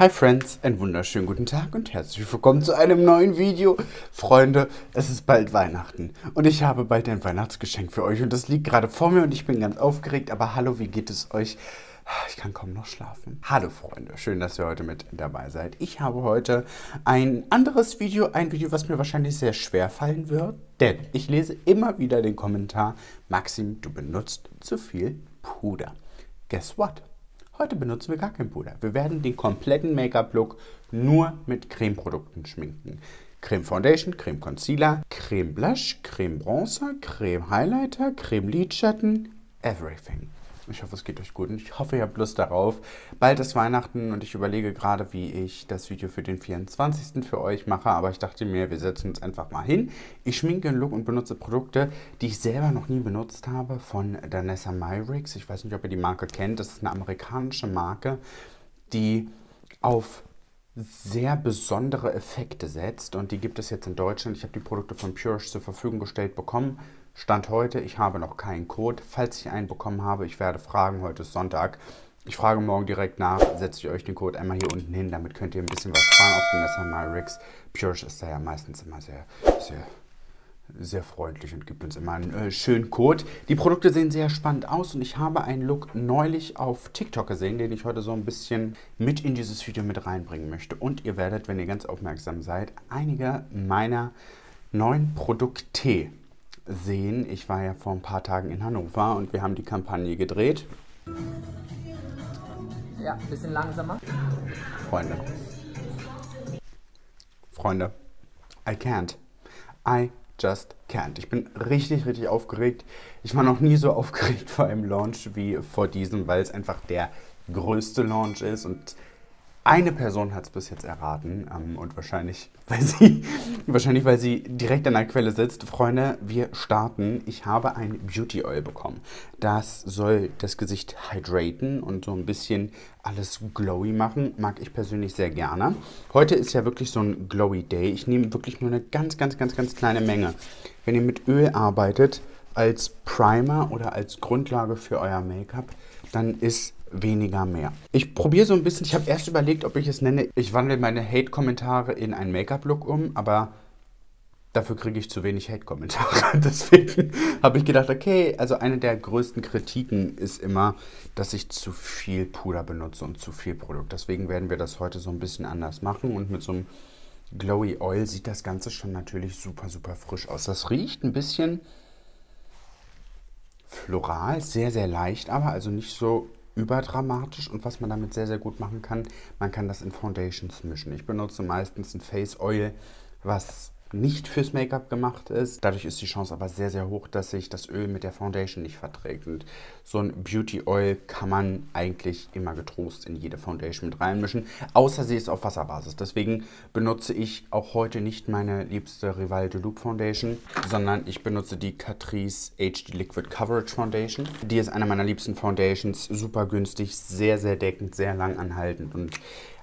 Hi Friends, einen wunderschönen guten Tag und herzlich willkommen zu einem neuen Video. Freunde, es ist bald Weihnachten und ich habe bald ein Weihnachtsgeschenk für euch und das liegt gerade vor mir und ich bin ganz aufgeregt, aber hallo, wie geht es euch? Ich kann kaum noch schlafen. Hallo Freunde, schön, dass ihr heute mit dabei seid. Ich habe heute ein anderes Video, was mir wahrscheinlich sehr schwer fallen wird, denn ich lese immer wieder den Kommentar, Maxim, du benutzt zu viel Puder. Guess what? Heute benutzen wir gar kein Puder. Wir werden den kompletten Make-up-Look nur mit Cremeprodukten schminken. Creme Foundation, Creme Concealer, Creme Blush, Creme Bronzer, Creme Highlighter, Creme Lidschatten, everything. Ich hoffe, es geht euch gut und ich hoffe, ihr habt Lust darauf. Bald ist Weihnachten und ich überlege gerade, wie ich das Video für den 24. für euch mache. Aber ich dachte mir, wir setzen uns einfach mal hin. Ich schminke einen Look und benutze Produkte, die ich selber noch nie benutzt habe, von Danessa Myricks. Ich weiß nicht, ob ihr die Marke kennt. Das ist eine amerikanische Marke, die auf sehr besondere Effekte setzt. Und die gibt es jetzt in Deutschland. Ich habe die Produkte von Purish zur Verfügung gestellt bekommen. Stand heute, ich habe noch keinen Code. Falls ich einen bekommen habe, ich werde fragen, heute ist Sonntag. Ich frage morgen direkt nach, setze ich euch den Code einmal hier unten hin, damit könnt ihr ein bisschen was sparen auf Danessa Myricks. Purish ist da ja meistens immer sehr freundlich und gibt uns immer einen schönen Code. Die Produkte sehen sehr spannend aus und ich habe einen Look neulich auf TikTok gesehen, den ich heute so ein bisschen mit in dieses Video mit reinbringen möchte. Und ihr werdet, wenn ihr ganz aufmerksam seid, einige meiner neuen Produkte sehen. Ich war ja vor ein paar Tagen in Hannover und wir haben die Kampagne gedreht. Ja, ein bisschen langsamer. Freunde, I can't. I just can't. Ich bin richtig aufgeregt. Ich war noch nie so aufgeregt vor einem Launch wie vor diesem, weil es einfach der größte Launch ist und eine Person hat es bis jetzt erraten und wahrscheinlich, weil sie direkt an der Quelle sitzt. Freunde, wir starten. Ich habe ein Beauty Oil bekommen. Das soll das Gesicht hydraten und so ein bisschen alles glowy machen. Mag ich persönlich sehr gerne. Heute ist ja wirklich so ein glowy Day. Ich nehme wirklich nur eine ganz kleine Menge. Wenn ihr mit Öl arbeitet, als Primer oder als Grundlage für euer Make-up, dann ist weniger mehr. Ich probiere so ein bisschen, ich habe erst überlegt, ob ich es nenne, ich wandle meine Hate-Kommentare in einen Make-up-Look um, aber dafür kriege ich zu wenig Hate-Kommentare. Deswegen habe ich gedacht, okay, also eine der größten Kritiken ist immer, dass ich zu viel Puder benutze und zu viel Produkt. Deswegen werden wir das heute so ein bisschen anders machen und mit so einem Glowy Oil sieht das Ganze schon natürlich super frisch aus. Das riecht ein bisschen floral, sehr leicht, aber also nicht so überdramatisch und was man damit sehr gut machen kann, man kann das in Foundations mischen. Ich benutze meistens ein Face Oil, was nicht fürs Make-up gemacht ist. Dadurch ist die Chance aber sehr hoch, dass sich das Öl mit der Foundation nicht verträgt. Und so ein Beauty Oil kann man eigentlich immer getrost in jede Foundation mit reinmischen, außer sie ist auf Wasserbasis. Deswegen benutze ich auch heute nicht meine liebste Rival de Loup Foundation, sondern ich benutze die Catrice HD Liquid Coverage Foundation. Die ist eine meiner liebsten Foundations, super günstig, sehr deckend, sehr lang anhaltend. Und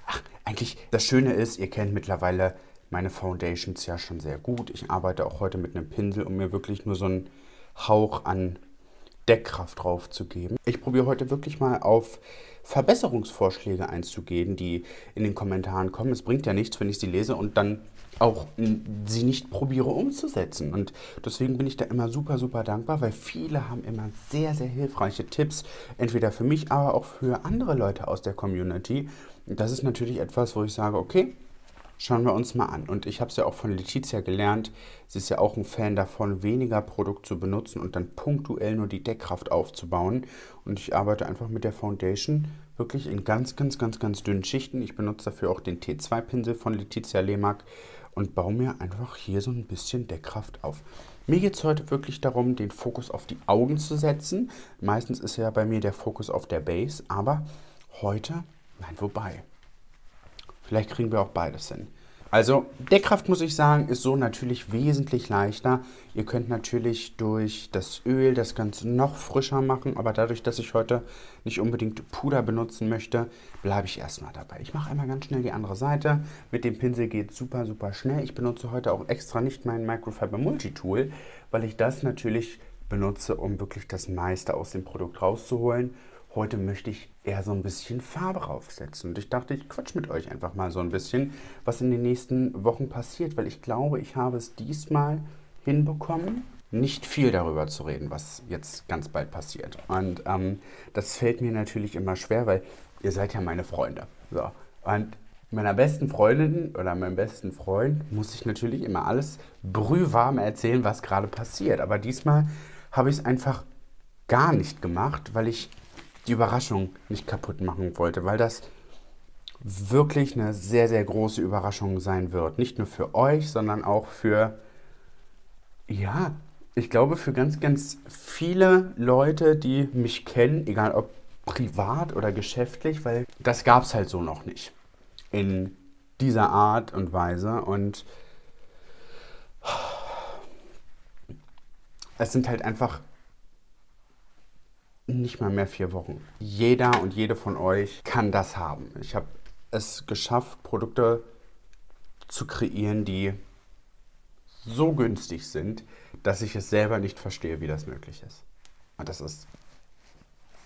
ach, eigentlich das Schöne ist, ihr kennt mittlerweile meine Foundations ja schon sehr gut. Ich arbeite auch heute mit einem Pinsel, um mir wirklich nur so einen Hauch an Deckkraft drauf zu geben. Ich probiere heute wirklich mal auf Verbesserungsvorschläge einzugehen, die in den Kommentaren kommen. Es bringt ja nichts, wenn ich sie lese und dann auch sie nicht probiere umzusetzen. Und deswegen bin ich da immer super dankbar, weil viele haben immer sehr hilfreiche Tipps, entweder für mich, aber auch für andere Leute aus der Community. Das ist natürlich etwas, wo ich sage, okay, schauen wir uns mal an. Und ich habe es ja auch von Letizia gelernt. Sie ist ja auch ein Fan davon, weniger Produkt zu benutzen und dann punktuell nur die Deckkraft aufzubauen. Und ich arbeite einfach mit der Foundation wirklich in ganz dünnen Schichten. Ich benutze dafür auch den T2-Pinsel von Letizia Lemak und baue mir einfach hier so ein bisschen Deckkraft auf. Mir geht es heute wirklich darum, den Fokus auf die Augen zu setzen. Meistens ist ja bei mir der Fokus auf der Base, aber heute, nein, wobei. Vielleicht kriegen wir auch beides hin. Also Deckkraft, muss ich sagen, ist so natürlich wesentlich leichter. Ihr könnt natürlich durch das Öl das Ganze noch frischer machen, aber dadurch, dass ich heute nicht unbedingt Puder benutzen möchte, bleibe ich erstmal dabei. Ich mache einmal ganz schnell die andere Seite. Mit dem Pinsel geht es super schnell. Ich benutze heute auch extra nicht mein Microfiber Multitool, weil ich das natürlich benutze, um wirklich das meiste aus dem Produkt rauszuholen. heute möchte ich eher so ein bisschen Farbe draufsetzen. Und ich dachte, ich quatsch mit euch einfach mal so ein bisschen, was in den nächsten Wochen passiert, weil ich glaube, ich habe es diesmal hinbekommen, nicht viel darüber zu reden, was jetzt ganz bald passiert. Und das fällt mir natürlich immer schwer, weil ihr seid ja meine Freunde. So. Und meiner besten Freundin oder meinem besten Freund muss ich natürlich immer alles brühwarm erzählen, was gerade passiert. Aber diesmal habe ich es einfach gar nicht gemacht, weil ich die Überraschung nicht kaputt machen wollte, weil das wirklich eine sehr, sehr große Überraschung sein wird. Nicht nur für euch, sondern auch für, ja, ich glaube für ganz, ganz viele Leute, die mich kennen, egal ob privat oder geschäftlich, weil das gab es halt so noch nicht in dieser Art und Weise. Und es sind halt einfach nicht mal mehr 4 Wochen. Jeder und jede von euch kann das haben. Ich habe es geschafft, Produkte zu kreieren, die so günstig sind, dass ich es selber nicht verstehe, wie das möglich ist. Und das ist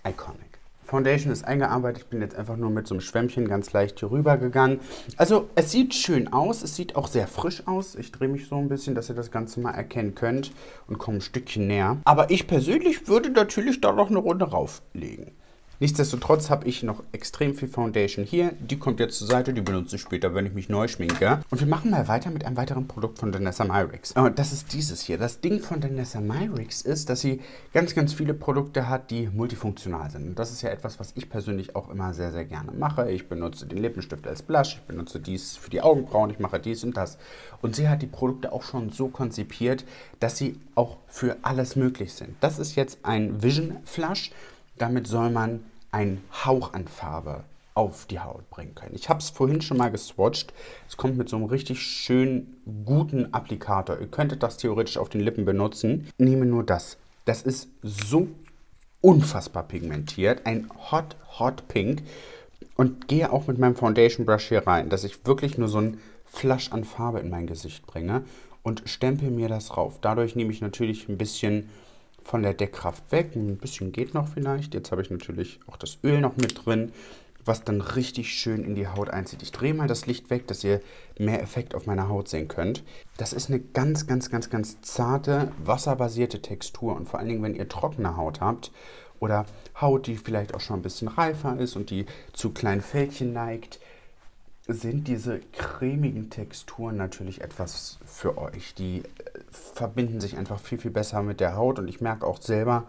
iconic. Foundation ist eingearbeitet. Ich bin jetzt einfach nur mit so einem Schwämmchen ganz leicht hier rüber gegangen. Also es sieht schön aus. Es sieht auch sehr frisch aus. Ich drehe mich so ein bisschen, dass ihr das Ganze mal erkennen könnt und komme ein Stückchen näher. Aber ich persönlich würde natürlich da noch eine Runde rauflegen. Nichtsdestotrotz habe ich noch extrem viel Foundation hier. Die kommt jetzt zur Seite, die benutze ich später, wenn ich mich neu schminke. Und wir machen mal weiter mit einem weiteren Produkt von Danessa Myricks. Und das ist dieses hier. Das Ding von Danessa Myricks ist, dass sie ganz, ganz viele Produkte hat, die multifunktional sind. Und das ist ja etwas, was ich persönlich auch immer sehr, sehr gerne mache. Ich benutze den Lippenstift als Blush, ich benutze dies für die Augenbrauen, ich mache dies und das. Und sie hat die Produkte auch schon so konzipiert, dass sie auch für alles möglich sind. Das ist jetzt ein Vision Flush. Damit soll man einen Hauch an Farbe auf die Haut bringen können. Ich habe es vorhin schon mal geswatcht. Es kommt mit so einem richtig schönen, guten Applikator. Ihr könntet das theoretisch auf den Lippen benutzen. Nehme nur das. Das ist so unfassbar pigmentiert. Ein Hot, Hot Pink. Und gehe auch mit meinem Foundation Brush hier rein, dass ich wirklich nur so einen Flash an Farbe in mein Gesicht bringe und stempel mir das rauf. Dadurch nehme ich natürlich ein bisschen von der Deckkraft weg. Ein bisschen geht noch vielleicht. Jetzt habe ich natürlich auch das Öl noch mit drin, was dann richtig schön in die Haut einzieht. Ich drehe mal das Licht weg, dass ihr mehr Effekt auf meiner Haut sehen könnt. Das ist eine ganz, ganz, ganz, ganz zarte, wasserbasierte Textur. Und vor allen Dingen, wenn ihr trockene Haut habt oder Haut, die vielleicht auch schon ein bisschen reifer ist und die zu kleinen Fältchen neigt, sind diese cremigen Texturen natürlich etwas für euch. Die verbinden sich einfach viel, viel besser mit der Haut. Und ich merke auch selber,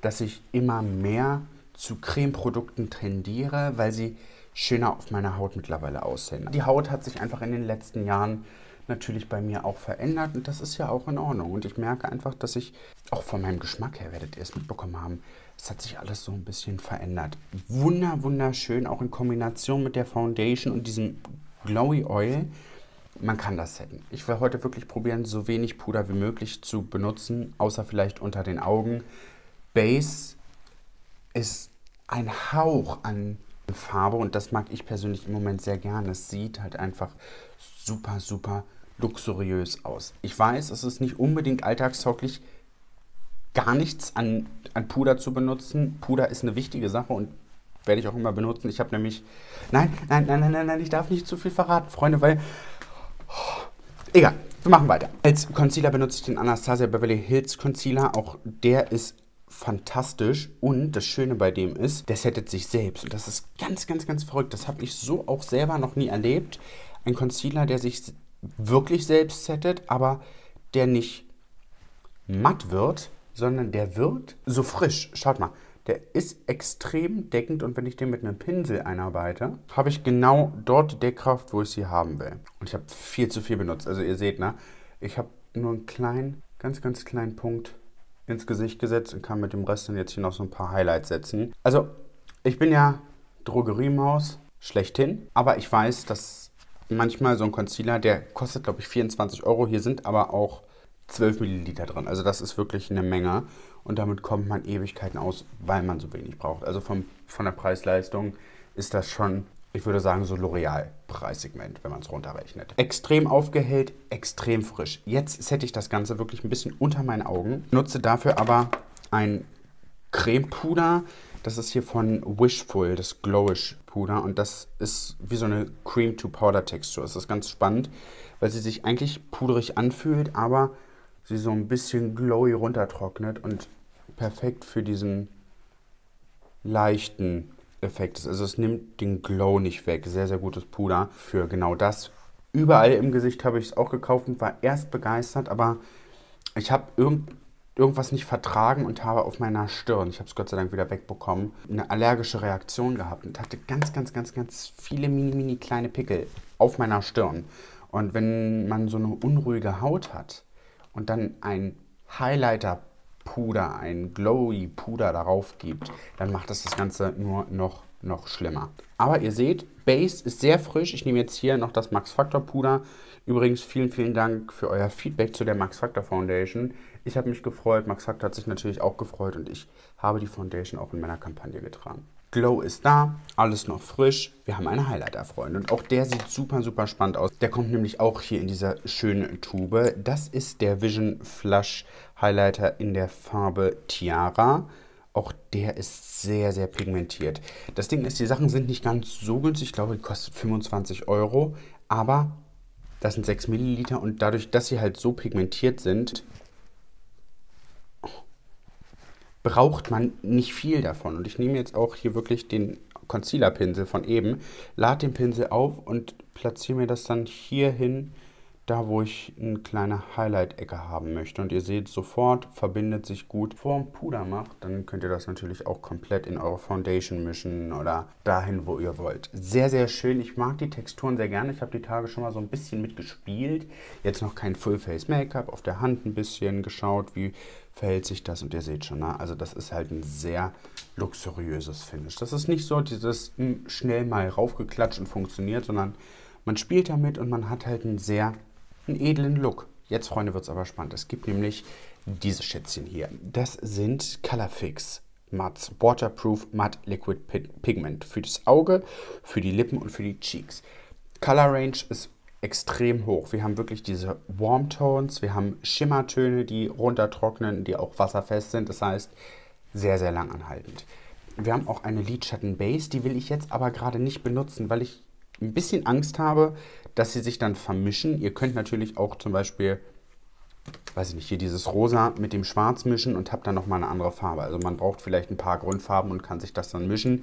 dass ich immer mehr zu Cremeprodukten tendiere, weil sie schöner auf meiner Haut mittlerweile aussehen. Die Haut hat sich einfach in den letzten Jahren natürlich bei mir auch verändert. Und das ist ja auch in Ordnung. Und ich merke einfach, dass ich, auch von meinem Geschmack her werdet ihr es mitbekommen haben, es hat sich alles so ein bisschen verändert. Wunderschön, auch in Kombination mit der Foundation und diesem Glowy Oil. Man kann das setten. Ich will heute wirklich probieren, so wenig Puder wie möglich zu benutzen, außer vielleicht unter den Augen. Base ist ein Hauch an Farbe und das mag ich persönlich im Moment sehr gerne. Es sieht halt einfach super, super luxuriös aus. Ich weiß, es ist nicht unbedingt alltagstauglich, gar nichts an Puder zu benutzen. Puder ist eine wichtige Sache und werde ich auch immer benutzen. Ich habe nämlich... Nein, ich darf nicht zu viel verraten, Freunde, weil... Oh, egal, wir machen weiter. Als Concealer benutze ich den Anastasia Beverly Hills Concealer. Auch der ist fantastisch und das Schöne bei dem ist, der settet sich selbst. Und das ist ganz, ganz, ganz verrückt. Das habe ich so auch selber noch nie erlebt. Ein Concealer, der sich wirklich selbst settet, aber der nicht matt wird, sondern der wird so frisch. Schaut mal, der ist extrem deckend und wenn ich den mit einem Pinsel einarbeite, habe ich genau dort die Deckkraft, wo ich sie haben will. Und ich habe viel zu viel benutzt. Also ihr seht, ne? Ich habe nur einen kleinen, ganz, ganz kleinen Punkt ins Gesicht gesetzt und kann mit dem Rest dann jetzt hier noch so ein paar Highlights setzen. Also ich bin ja Drogeriemaus, schlechthin, aber ich weiß, dass manchmal so ein Concealer, der kostet glaube ich 24 €, hier sind aber auch 12 Milliliter drin. Also das ist wirklich eine Menge. Und damit kommt man Ewigkeiten aus, weil man so wenig braucht. Also von der Preis-Leistung ist das schon, ich würde sagen, so L'Oreal-Preissegment, wenn man es runterrechnet. Extrem aufgehellt, extrem frisch. Jetzt sette ich das Ganze wirklich ein bisschen unter meinen Augen. Nutze dafür aber ein Cremepuder. Das ist hier von Wishful, das Glowish Puder. Und das ist wie so eine Cream-to-Powder-Textur. Das ist ganz spannend, weil sie sich eigentlich puderig anfühlt, aber sie so ein bisschen glowy runtertrocknet und perfekt für diesen leichten Effekt ist. Also es nimmt den Glow nicht weg. Sehr, sehr gutes Puder für genau das. Überall im Gesicht habe ich es auch gekauft und war erst begeistert, aber ich habe irgendwas nicht vertragen und habe auf meiner Stirn, ich habe es Gott sei Dank wieder wegbekommen, eine allergische Reaktion gehabt und hatte ganz viele mini kleine Pickel auf meiner Stirn. Und wenn man so eine unruhige Haut hat und dann ein Highlighter-Puder, ein Glowy-Puder darauf gibt, dann macht das Ganze nur noch schlimmer. Aber ihr seht, Base ist sehr frisch. Ich nehme jetzt hier noch das Max Factor Puder. Übrigens vielen Dank für euer Feedback zu der Max Factor Foundation. Ich habe mich gefreut, Max Factor hat sich natürlich auch gefreut und ich habe die Foundation auch in meiner Kampagne getragen. Glow ist da, alles noch frisch. Wir haben einen Highlighter, Freunde. Und auch der sieht super spannend aus. Der kommt nämlich auch hier in dieser schönen Tube. Das ist der Vision Flush Highlighter in der Farbe Tiara. Auch der ist sehr pigmentiert. Das Ding ist, die Sachen sind nicht ganz so günstig. Ich glaube, die kostet 25 €. Aber das sind 6 Milliliter und dadurch, dass sie halt so pigmentiert sind, braucht man nicht viel davon. Und ich nehme jetzt auch hier wirklich den Concealer-Pinsel von eben, lade den Pinsel auf und platziere mir das dann hier hin, da wo ich eine kleine Highlight-Ecke haben möchte. Und ihr seht sofort, verbindet sich gut. Bevor man Puder macht, dann könnt ihr das natürlich auch komplett in eure Foundation mischen oder dahin, wo ihr wollt. Sehr schön. Ich mag die Texturen sehr gerne. Ich habe die Tage schon mal so ein bisschen mitgespielt. Jetzt noch kein Full-Face-Make-up. Auf der Hand ein bisschen geschaut, wie verhält sich das. Und ihr seht schon, na, also das ist halt ein sehr luxuriöses Finish. Das ist nicht so dieses schnell mal raufgeklatscht und funktioniert, sondern man spielt damit und man hat halt einen sehr edlen Look. Jetzt, Freunde, wird es aber spannend. Es gibt nämlich diese Schätzchen hier. Das sind Colorfix Mattes Waterproof Matte Liquid Pigment für das Auge, für die Lippen und für die Cheeks. Color Range ist extrem hoch. Wir haben wirklich diese Warm Tones, wir haben Schimmertöne, die runtertrocknen, die auch wasserfest sind. Das heißt, sehr lang anhaltend. Wir haben auch eine Lidschatten Base, die will ich jetzt aber gerade nicht benutzen, weil ich ein bisschen Angst habe, dass sie sich dann vermischen. Ihr könnt natürlich auch zum Beispiel, weiß ich nicht, hier dieses Rosa mit dem Schwarz mischen und habt dann nochmal eine andere Farbe. Also man braucht vielleicht ein paar Grundfarben und kann sich das dann mischen.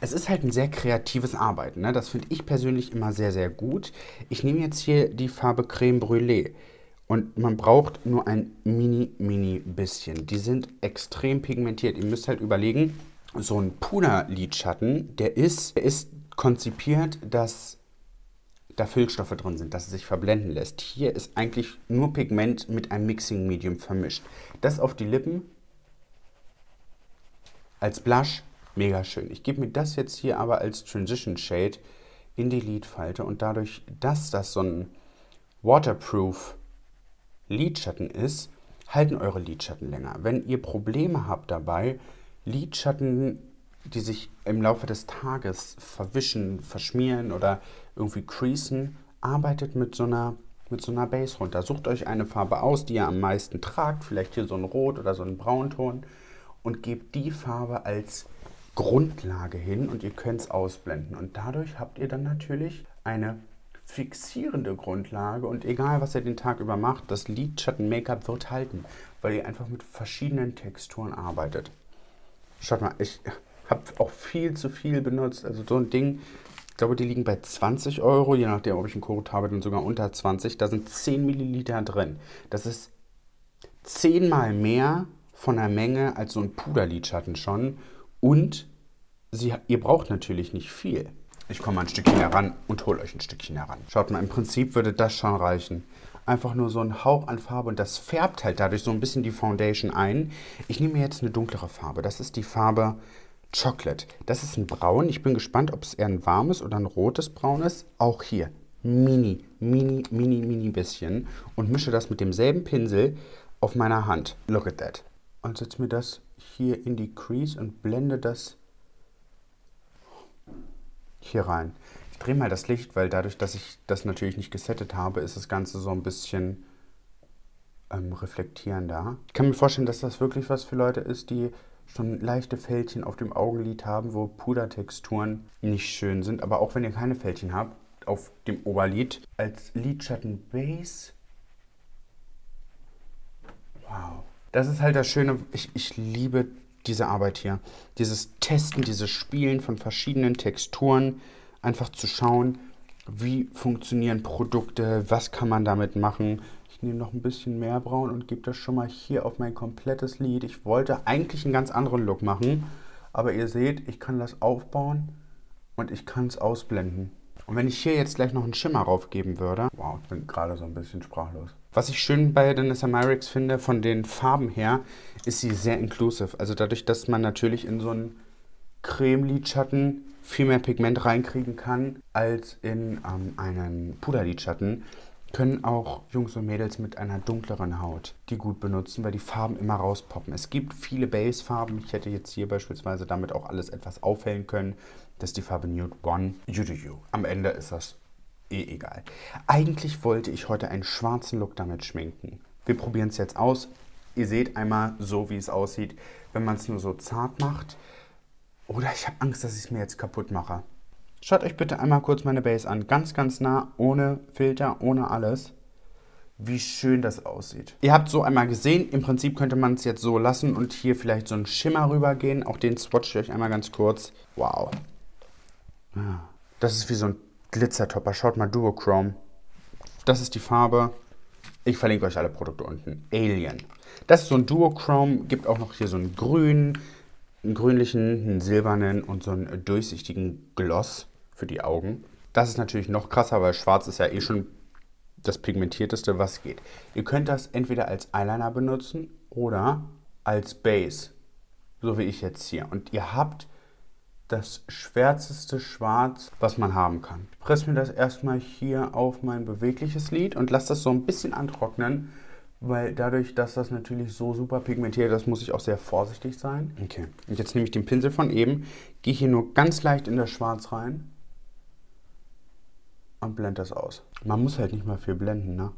Es ist halt ein sehr kreatives Arbeiten, ne? Das finde ich persönlich immer sehr gut. Ich nehme jetzt hier die Farbe Creme Brûlée. Und man braucht nur ein mini bisschen. Die sind extrem pigmentiert. Ihr müsst halt überlegen, so ein Puder-Lidschatten, der ist konzipiert, dass da Füllstoffe drin sind, dass es sich verblenden lässt. Hier ist eigentlich nur Pigment mit einem Mixing-Medium vermischt. Das auf die Lippen als Blush, mega schön. Ich gebe mir das jetzt hier aber als Transition Shade in die Lidfalte und dadurch, dass das so ein Waterproof Lidschatten ist, halten eure Lidschatten länger. Wenn ihr Probleme habt dabei, Lidschatten, die sich im Laufe des Tages verwischen, verschmieren oder irgendwie creasen, arbeitet mit so einer Base runter. Sucht euch eine Farbe aus, die ihr am meisten tragt, vielleicht hier so ein Rot oder so einen Braunton und gebt die Farbe als Grundlage hin und ihr könnt es ausblenden. Und dadurch habt ihr dann natürlich eine fixierende Grundlage und egal, was ihr den Tag über macht, das Lidschatten-Make-up wird halten, weil ihr einfach mit verschiedenen Texturen arbeitet. Schaut mal, ich habe auch viel zu viel benutzt. Also so ein Ding, ich glaube, die liegen bei 20 €, je nachdem, ob ich einen Code habe, dann sogar unter 20. Da sind 10 Milliliter drin. Das ist 10-mal mehr von der Menge als so ein Puderlidschatten schon. Und ihr braucht natürlich nicht viel. Ich komme mal ein Stückchen heran und hole euch ein Stückchen heran. Schaut mal, im Prinzip würde das schon reichen. Einfach nur so ein Hauch an Farbe und das färbt halt dadurch so ein bisschen die Foundation ein. Ich nehme mir jetzt eine dunklere Farbe. Das ist die Farbe Chocolate. Das ist ein Braun. Ich bin gespannt, ob es eher ein warmes oder ein rotes Braun ist. Auch hier mini bisschen und mische das mit demselben Pinsel auf meiner Hand. Look at that. Und setze mir das hier in die Crease und blende das hier rein. Ich drehe mal das Licht, weil dadurch, dass ich das natürlich nicht gesettet habe, ist das Ganze so ein bisschen reflektierender. Ich kann mir vorstellen, dass das wirklich was für Leute ist, die schon leichte Fältchen auf dem Augenlid haben, wo Pudertexturen nicht schön sind. Aber auch wenn ihr keine Fältchen habt, auf dem Oberlid. Als Lidschatten Base. Wow. Das ist halt das Schöne. Ich liebe diese Arbeit hier. Dieses Testen, dieses Spielen von verschiedenen Texturen. Einfach zu schauen, wie funktionieren Produkte, was kann man damit machen. Ich nehme noch ein bisschen mehr Braun und gebe das schon mal hier auf mein komplettes Lid. Ich wollte eigentlich einen ganz anderen Look machen, aber ihr seht, ich kann das aufbauen und ich kann es ausblenden. Und wenn ich hier jetzt gleich noch einen Schimmer raufgeben würde... Wow, ich bin gerade so ein bisschen sprachlos. Was ich schön bei Danessa Myricks finde, von den Farben her, ist sie sehr inclusive. Also dadurch, dass man natürlich in so einen Creme-Lidschatten viel mehr Pigment reinkriegen kann, als in einen Puderlidschatten, können auch Jungs und Mädels mit einer dunkleren Haut die gut benutzen, weil die Farben immer rauspoppen. Es gibt viele Base-Farben. Ich hätte jetzt hier beispielsweise damit auch alles etwas aufhellen können. Das ist die Farbe Nude One. You do you. Am Ende ist das eh egal. Eigentlich wollte ich heute einen schwarzen Look damit schminken. Wir probieren es jetzt aus. Ihr seht einmal so, wie es aussieht, wenn man es nur so zart macht. Oder ich habe Angst, dass ich es mir jetzt kaputt mache. Schaut euch bitte einmal kurz meine Base an. Ganz, ganz nah, ohne Filter, ohne alles. Wie schön das aussieht. Ihr habt so einmal gesehen. Im Prinzip könnte man es jetzt so lassen und hier vielleicht so einen Schimmer rübergehen. Auch den swatche ich euch einmal ganz kurz. Wow. Das ist wie so ein Glitzertopper. Schaut mal, Duochrome. Das ist die Farbe. Ich verlinke euch alle Produkte unten. Alien. Das ist so ein Duochrome. Gibt auch noch hier so einen grünen, einen grünlichen, einen silbernen und so einen durchsichtigen Gloss für die Augen. Das ist natürlich noch krasser, weil schwarz ist ja eh schon das pigmentierteste, was geht. Ihr könnt das entweder als Eyeliner benutzen oder als Base, so wie ich jetzt hier. Und ihr habt das schwärzeste Schwarz, was man haben kann. Ich presse mir das erstmal hier auf mein bewegliches Lid und lasse das so ein bisschen antrocknen, weil dadurch, dass das natürlich so super pigmentiert ist, muss ich auch sehr vorsichtig sein. Okay, und jetzt nehme ich den Pinsel von eben, gehe hier nur ganz leicht in das Schwarz rein und blende das aus. Man muss halt nicht mal viel blenden, ne?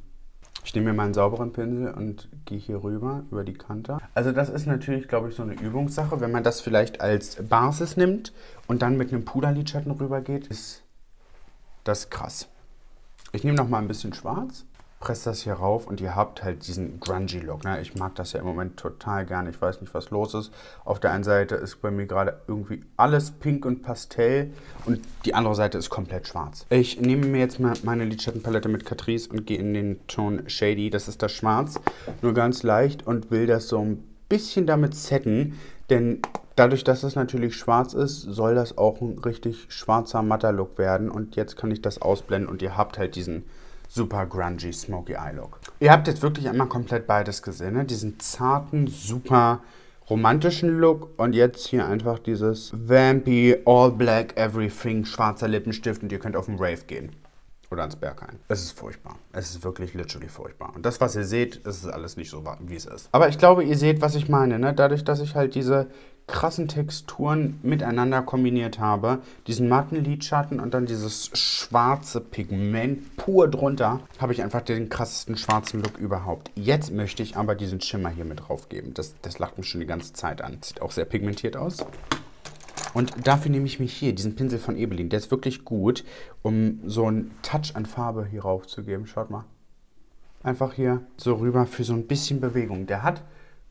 Ich nehme mir meinen sauberen Pinsel und gehe hier rüber, über die Kante. Also das ist natürlich, glaube ich, so eine Übungssache. Wenn man das vielleicht als Basis nimmt und dann mit einem Puderlidschatten rüber geht, ist das krass. Ich nehme noch mal ein bisschen Schwarz. Presst das hier rauf und ihr habt halt diesen grungy Look. Ne? Ich mag das ja im Moment total gerne. Ich weiß nicht, was los ist. Auf der einen Seite ist bei mir gerade irgendwie alles pink und Pastell und die andere Seite ist komplett schwarz. Ich nehme mir jetzt mal meine Lidschattenpalette mit Catrice und gehe in den Ton Shady. Das ist das Schwarz, nur ganz leicht, und will das so ein bisschen damit setten, denn dadurch, dass es natürlich schwarz ist, soll das auch ein richtig schwarzer, matter Look werden. Und jetzt kann ich das ausblenden und ihr habt halt diesen super grungy, smoky Eye Look. Ihr habt jetzt wirklich einmal komplett beides gesehen, ne? Diesen zarten, super romantischen Look und jetzt hier einfach dieses vampy, all black, everything, schwarzer Lippenstift, und ihr könnt auf den Rave gehen. Oder ans Berghain. Es ist furchtbar. Es ist wirklich literally furchtbar. Und das, was ihr seht, ist alles nicht so, wie es ist. Aber ich glaube, ihr seht, was ich meine, ne? Dadurch, dass ich halt diese krassen Texturen miteinander kombiniert habe, diesen matten Lidschatten und dann dieses schwarze Pigment pur drunter, habe ich einfach den krassesten schwarzen Look überhaupt. Jetzt möchte ich aber diesen Schimmer hier mit draufgeben. Das lacht mich schon die ganze Zeit an. Sieht auch sehr pigmentiert aus. Und dafür nehme ich mich hier diesen Pinsel von Ebelin. Der ist wirklich gut, um so einen Touch an Farbe hier raufzugeben. Schaut mal. Einfach hier so rüber für so ein bisschen Bewegung. Der hat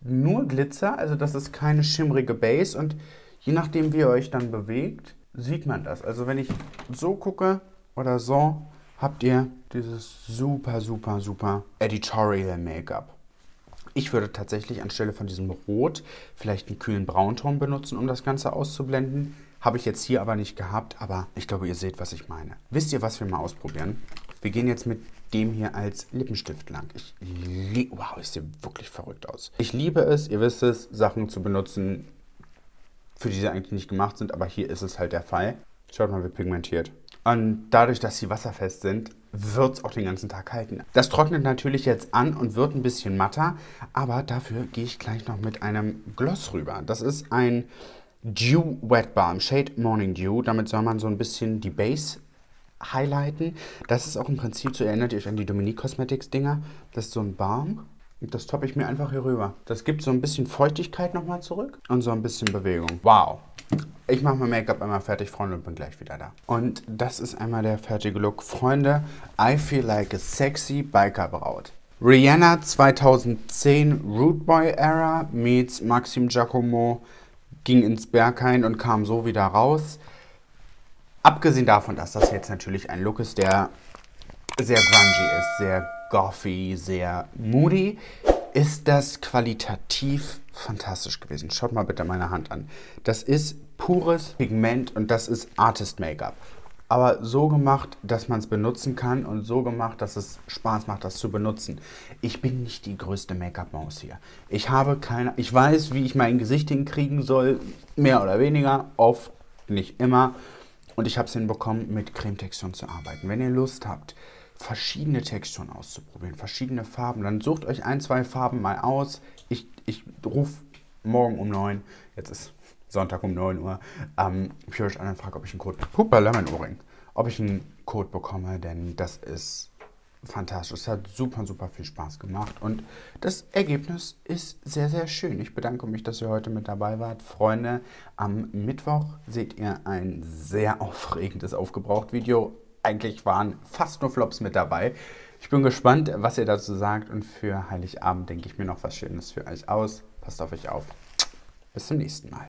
nur Glitzer, also das ist keine schimmerige Base, und je nachdem, wie ihr euch dann bewegt, sieht man das. Also wenn ich so gucke oder so, habt ihr dieses super, super, super Editorial Make-up. Ich würde tatsächlich anstelle von diesem Rot vielleicht einen kühlen Braunton benutzen, um das Ganze auszublenden. Habe ich jetzt hier aber nicht gehabt, aber ich glaube, ihr seht, was ich meine. Wisst ihr, was wir mal ausprobieren? Wir gehen jetzt mit dem hier als Lippenstift lang. Wow, ich sehe wirklich verrückt aus. Ich liebe es, ihr wisst es, Sachen zu benutzen, für die sie eigentlich nicht gemacht sind, aber hier ist es halt der Fall. Schaut mal, wie pigmentiert. Und dadurch, dass sie wasserfest sind, wird es auch den ganzen Tag halten. Das trocknet natürlich jetzt an und wird ein bisschen matter, aber dafür gehe ich gleich noch mit einem Gloss rüber. Das ist ein Dew Wet Balm, Shade Morning Dew. Damit soll man so ein bisschen die Base highlighten. Das ist auch im Prinzip so, erinnert ihr euch an die Dominique Cosmetics Dinger. Das ist so ein Balm Das toppe ich mir einfach hier rüber. Das gibt so ein bisschen Feuchtigkeit nochmal zurück und so ein bisschen Bewegung. Wow. Ich mache mein Make-up einmal fertig, Freunde, und bin gleich wieder da. Und das ist einmal der fertige Look. Freunde, I feel like a sexy biker Braut. Rihanna 2010 Rude Boy Era meets Maxim Giacomo ging ins Berghain und kam so wieder raus. Abgesehen davon, dass das jetzt natürlich ein Look ist, der sehr grungy ist, sehr gothy, sehr moody, ist das qualitativ fantastisch gewesen. Schaut mal bitte meine Hand an. Das ist pures Pigment und das ist Artist-Make-up. Aber so gemacht, dass man es benutzen kann und so gemacht, dass es Spaß macht, das zu benutzen. Ich bin nicht die größte Make-up-Maus hier. Ich habe keine... Ich weiß, wie ich mein Gesicht hinkriegen soll, mehr oder weniger, oft, nicht immer. Und ich habe es hinbekommen, mit Cremetexturen zu arbeiten. Wenn ihr Lust habt, verschiedene Texturen auszuprobieren, verschiedene Farben, dann sucht euch ein, zwei Farben mal aus. Ich rufe morgen um 9, jetzt ist Sonntag um 9 Uhr, Purish an und frage, ob ich einen Code bekomme, denn das ist fantastisch. Es hat super, super viel Spaß gemacht und das Ergebnis ist sehr, sehr schön. Ich bedanke mich, dass ihr heute mit dabei wart. Freunde, am Mittwoch seht ihr ein sehr aufregendes Aufgebraucht-Video. Eigentlich waren fast nur Flops mit dabei. Ich bin gespannt, was ihr dazu sagt. Und für Heiligabend denke ich mir noch was Schönes für euch aus. Passt auf euch auf. Bis zum nächsten Mal.